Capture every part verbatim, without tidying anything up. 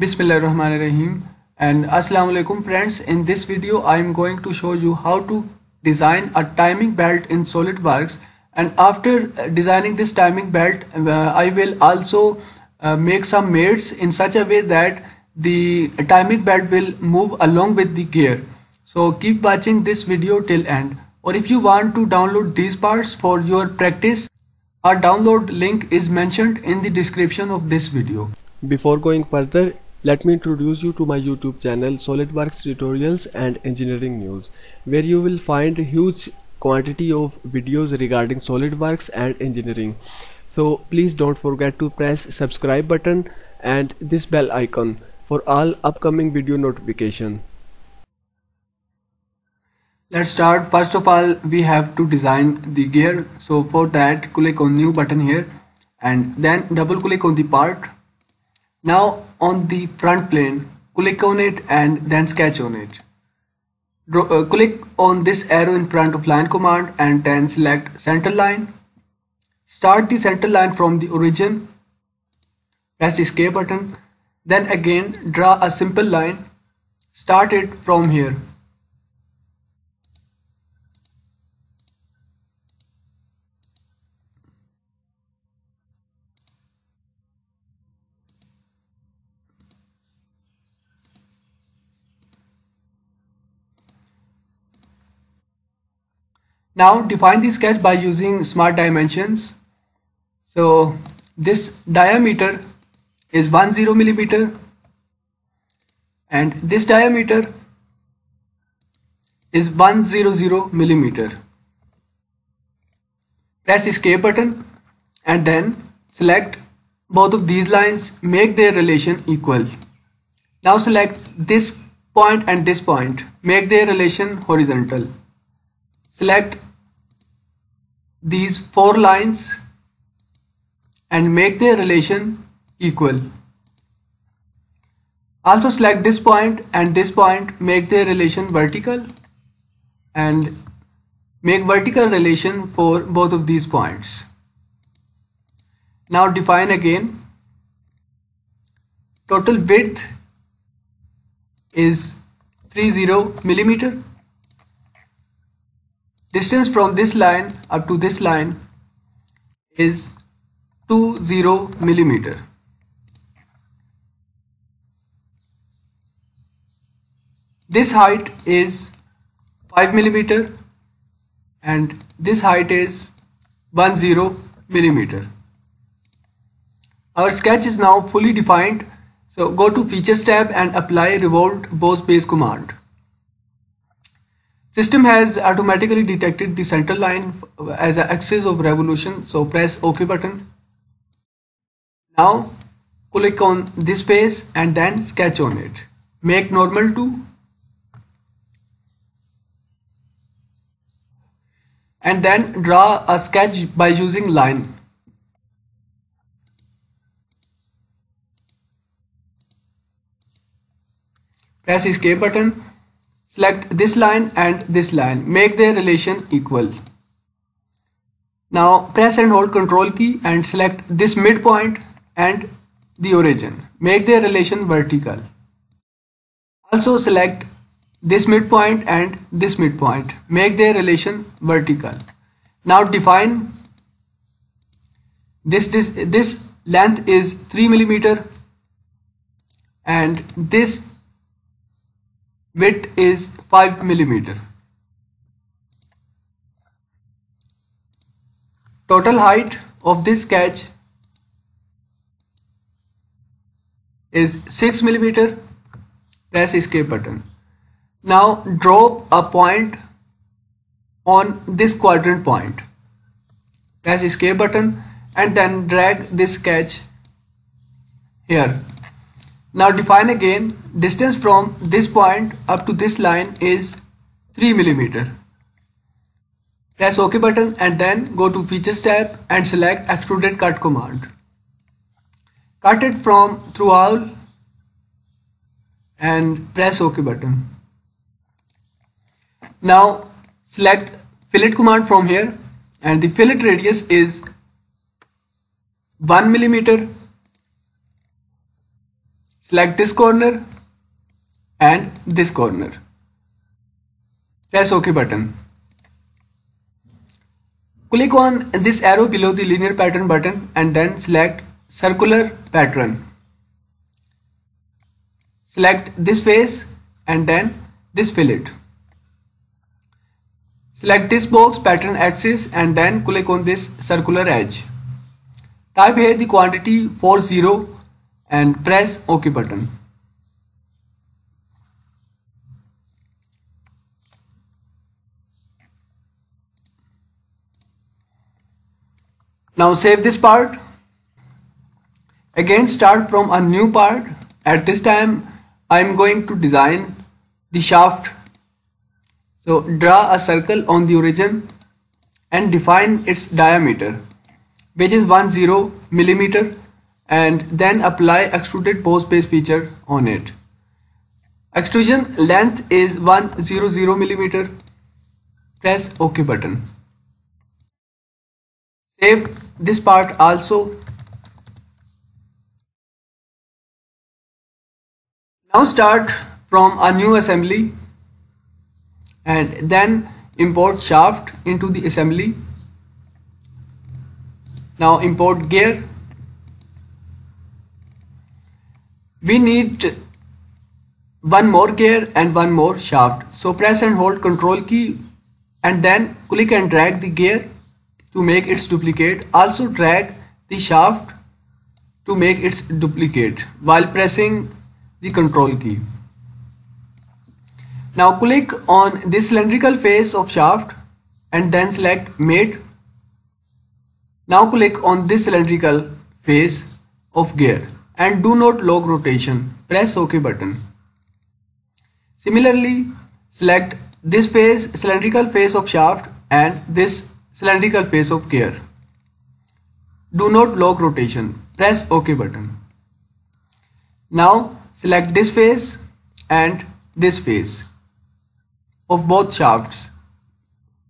Bismillahir Rahmanir Rahim and Assalamu Alaikum friends. In this video I am going to show you how to design a timing belt in SolidWorks, and after designing this timing belt uh, I will also uh, make some mates in such a way that the timing belt will move along with the gear. So keep watching this video till end, or if you want to download these parts for your practice, our download link is mentioned in the description of this video. Before going further, let me introduce you to my YouTube channel SolidWorks Tutorials and Engineering News, where you will find a huge quantity of videos regarding SolidWorks and engineering. So please don't forget to press subscribe button and this bell icon for all upcoming video notification. Let's start. First of all, we have to design the gear. So for that, click on new button here and then double click on the part. Now on the front plane, click on it and then sketch on it. Draw, uh, click on this arrow in front of line command and then select center line. Start the center line from the origin. Press escape button. Then again draw a simple line. Start it from here. Now define the sketch by using smart dimensions. So this diameter is ten millimeter and this diameter is one hundred millimeter. Press escape button and then select both of these lines, make their relation equal. Now select this point and this point, make their relation horizontal. Select these four lines and make their relation equal. Also select this point and this point, make their relation vertical and make vertical relation for both of these points. Now define again. Total width is thirty millimeter. Distance from this line up to this line is twenty millimeter. This height is five millimeter and this height is ten millimeter. Our sketch is now fully defined, so go to Features tab and apply Revolved Boss Base command. System has automatically detected the center line as an axis of revolution, so press OK button. Now click on this face and then sketch on it. Make normal to and then draw a sketch by using line. Press escape button. Select this line and this line, make their relation equal. Now press and hold Ctrl key and select this midpoint and the origin, make their relation vertical. Also select this midpoint and this midpoint, make their relation vertical. Now define this, this, this length is three millimeter and this width is five millimeter. Total height of this sketch is six millimeter. Press escape button. Now draw a point on this quadrant point. Press escape button and then drag this sketch here. Now define again. Distance from this point up to this line is three millimeter. Press OK button and then go to Features tab and select Extruded Cut command. Cut it from throughout and press OK button. Now select Fillet command from here and the fillet radius is one millimeter. select this corner and this corner. Press OK button. Click on this arrow below the linear pattern button and then select circular pattern. Select this face and then this fillet. Select this box pattern axis and then click on this circular edge. Type here the quantity forty and press OK button. Now save this part. Again start from a new part. At this time I am going to design the shaft. So draw a circle on the origin and define its diameter, which is ten millimeter, and then apply extruded pore space feature on it. Extrusion length is one hundred millimeter. Press OK button. Save this part also. Now start from a new assembly and then import shaft into the assembly. Now import gear. We need one more gear and one more shaft. So press and hold Control key and then click and drag the gear to make its duplicate. Also drag the shaft to make its duplicate while pressing the Control key. Now click on this cylindrical face of shaft and then select mate. Now click on this cylindrical face of gear and do not log rotation. Press OK button. Similarly, select this face, cylindrical face of shaft and this cylindrical face of gear. Do not log rotation. Press OK button. Now select this face and this face of both shafts.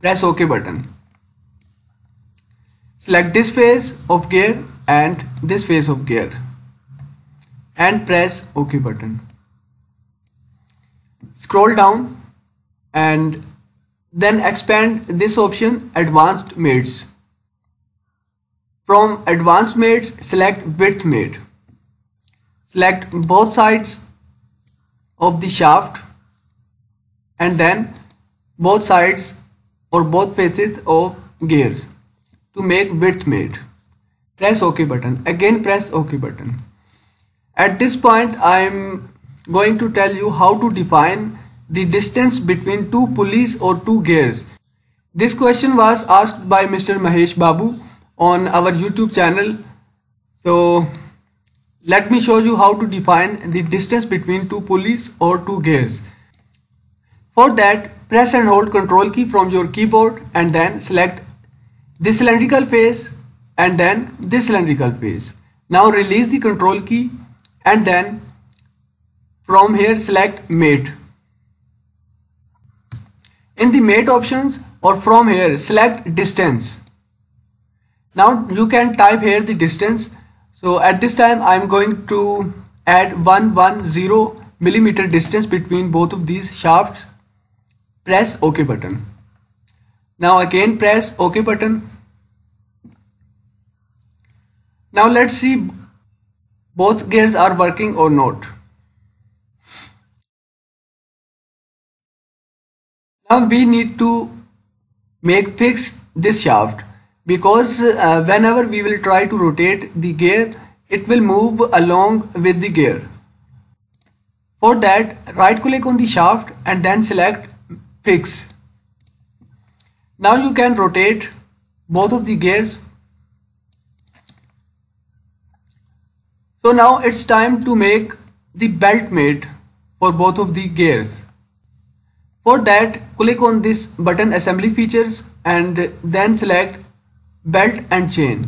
Press OK button. Select this face of gear and this face of gear and press OK button. Scroll down and then expand this option, advanced mates. From advanced mates, select width mate. Select both sides of the shaft and then both sides or both faces of gears to make width mate. Press OK button. Again press OK button. At this point I am going to tell you how to define the distance between two pulleys or two gears. This question was asked by Mister Mahesh Babu on our YouTube channel. So let me show you how to define the distance between two pulleys or two gears. For that, press and hold Control key from your keyboard and then select this cylindrical face and then this cylindrical face. Now release the Control key and then from here select mate. In the mate options or from here select distance. Now you can type here the distance. So at this time I am going to add one hundred ten millimeter distance between both of these shafts. Press OK button. Now again press OK button. Now let's see both gears are working or not. Now we need to make fix this shaft because uh, whenever we will try to rotate the gear, it will move along with the gear. For that, right click on the shaft and then select fix. Now you can rotate both of the gears. So now it's time to make the belt mate for both of the gears. For that, click on this button assembly features and then select belt and chain.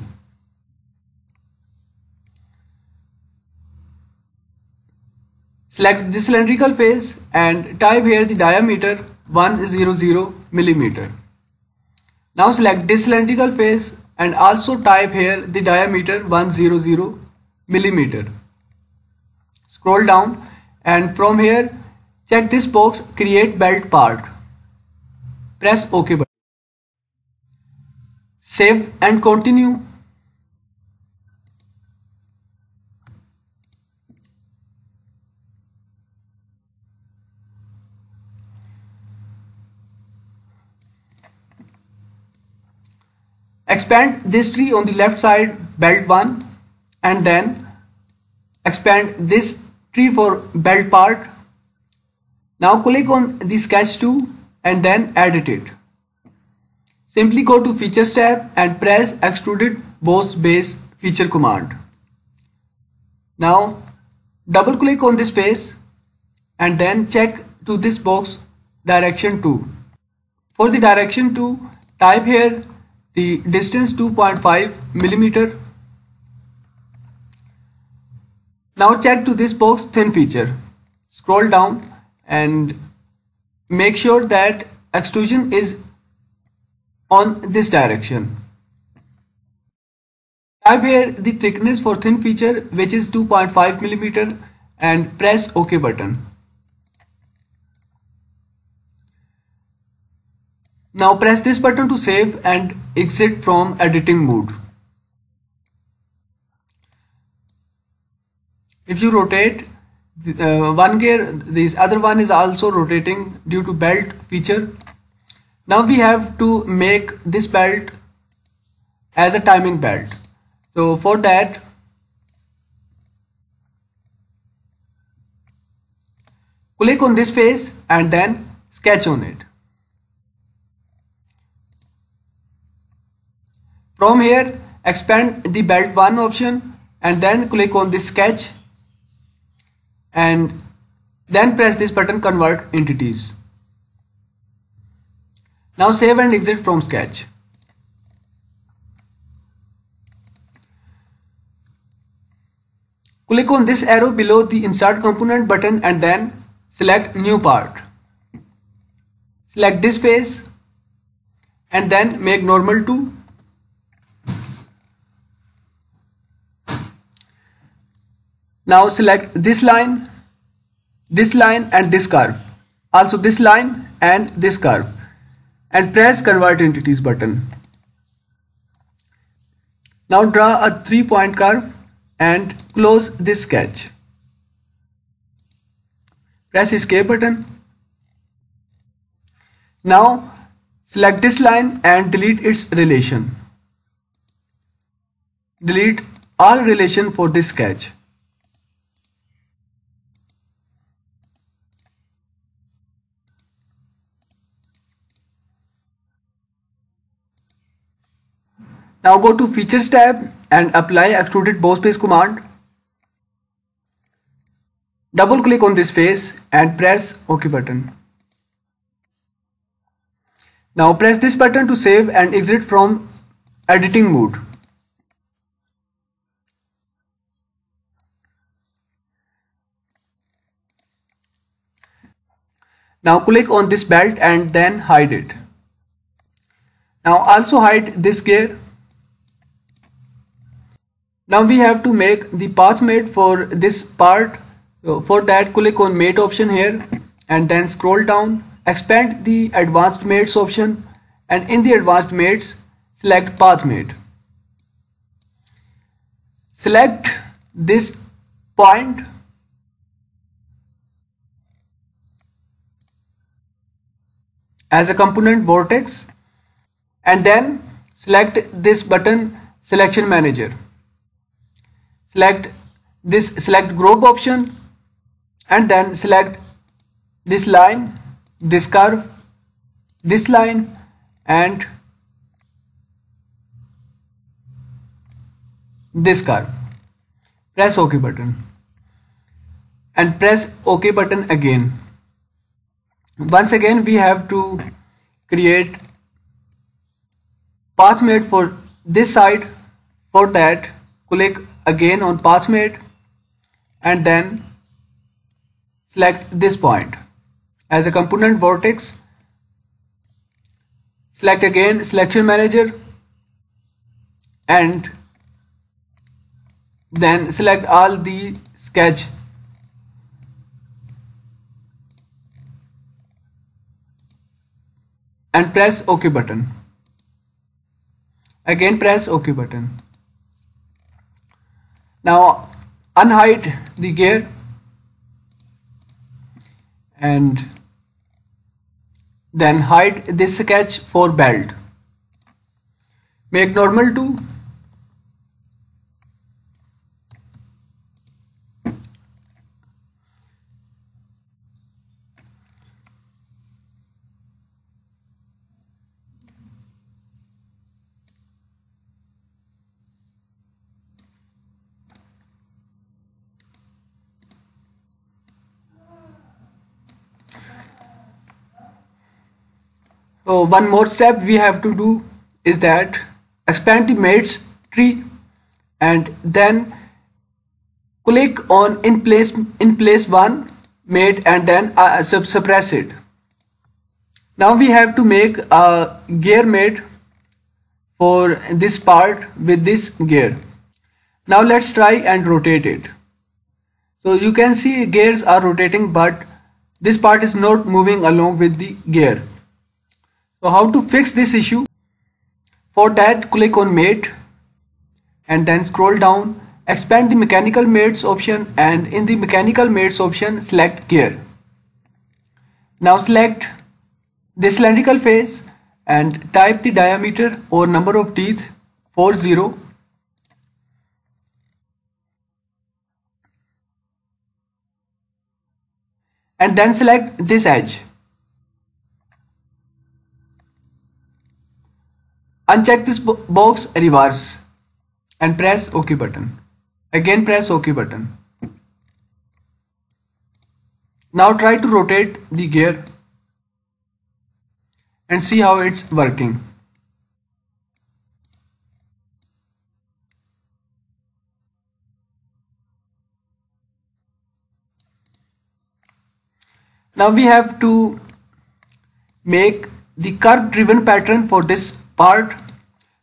Select this cylindrical face and type here the diameter one hundred millimeter. Now select this cylindrical face and also type here the diameter one hundred millimeter. Scroll down, and from here check this box, create belt part. Press OK button. Save and continue. Expand this tree on the left side, belt one, and then expand this tree for belt part. Now click on the sketch two and then edit it. Simply go to features tab and press extruded boss base feature command. Now double click on this face and then check to this box, direction two. For the direction two, type here the distance two point five millimeter. Now check to this box, thin feature. Scroll down and make sure that extrusion is on this direction. Type here the thickness for thin feature, which is two point five millimeter, and press OK button. Now press this button to save and exit from editing mode. If you rotate uh, one gear, this other one is also rotating due to belt feature. Now we have to make this belt as a timing belt. So for that, click on this face and then sketch on it. From here, expand the belt one option and then click on this sketch and then press this button, convert entities. Now save and exit from sketch. Click on this arrow below the insert component button and then select new part. Select this face and then make normal to. Now select this line, this line and this curve, also this line and this curve, and press convert entities button. Now draw a three point curve and close this sketch. Press escape button. Now select this line and delete its relation. Delete all relation for this sketch. Now go to Features tab and apply Extruded Boss Base command. Double click on this face and press OK button. Now press this button to save and exit from editing mode. Now click on this belt and then hide it. Now also hide this gear. Now we have to make the path mate for this part. So for that, click on mate option here and then scroll down, expand the advanced mates option, and in the advanced mates select path mate. Select this point as a component vortex and then select this button, selection manager. Select this select group option and then select this line, this curve, this line, and this curve. Press OK button and press OK button again. Once again we have to create path mate for this side. For that, click again on path mate and then select this point as a component vortex. Select again selection manager and then select all the sketch and press OK button. Again press OK button. Now unhide the gear and then hide this sketch for belt. Make normal to So one more step we have to do is that expand the mates tree and then click on in place in place one mate and then uh, suppress it. Now we have to make a gear mate for this part with this gear. Now let's try and rotate it. So you can see gears are rotating, but this part is not moving along with the gear. So how to fix this issue? For that, click on mate and then scroll down, expand the mechanical mates option, and in the mechanical mates option select gear. Now select the cylindrical face and type the diameter or number of teeth forty. And then select this edge. Uncheck this box, reverse, and press OK button. Again press OK button. Now try to rotate the gear and see how it's working. Now we have to make the curve driven pattern for this part.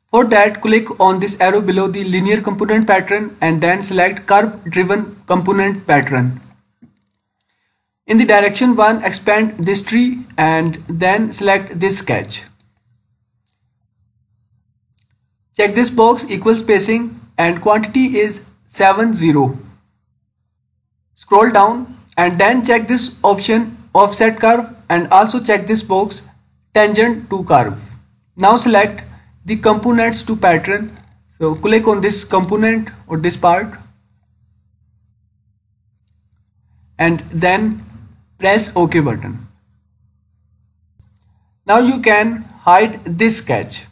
For that, click on this arrow below the linear component pattern and then select curve driven component pattern. In the direction one, expand this tree and then select this sketch. Check this box, equal spacing, and quantity is seven zero. Scroll down and then check this option, offset curve, and also check this box, tangent to curve. Now select the components to pattern, so click on this component or this part and then press OK button. Now you can hide this sketch.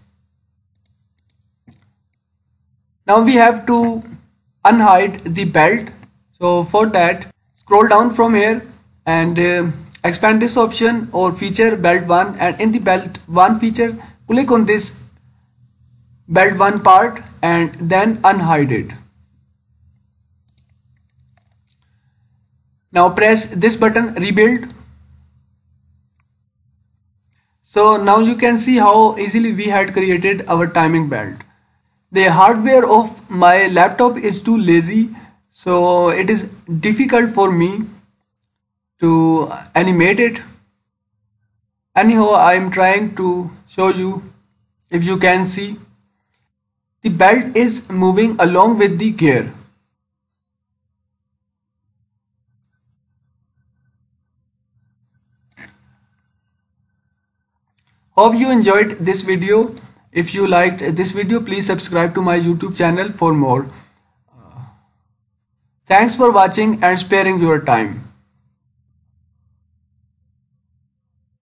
Now we have to unhide the belt, so for that scroll down from here and uh, expand this option or feature belt one, and in the belt one feature click on this belt one part and then unhide it. Now press this button, rebuild. So now you can see how easily we had created our timing belt. The hardware of my laptop is too lazy, so it is difficult for me to animate it. Anyhow, I am trying to show you. If you can see, the belt is moving along with the gear. Hope you enjoyed this video. If you liked this video, please subscribe to my YouTube channel for more. Thanks for watching and sparing your time.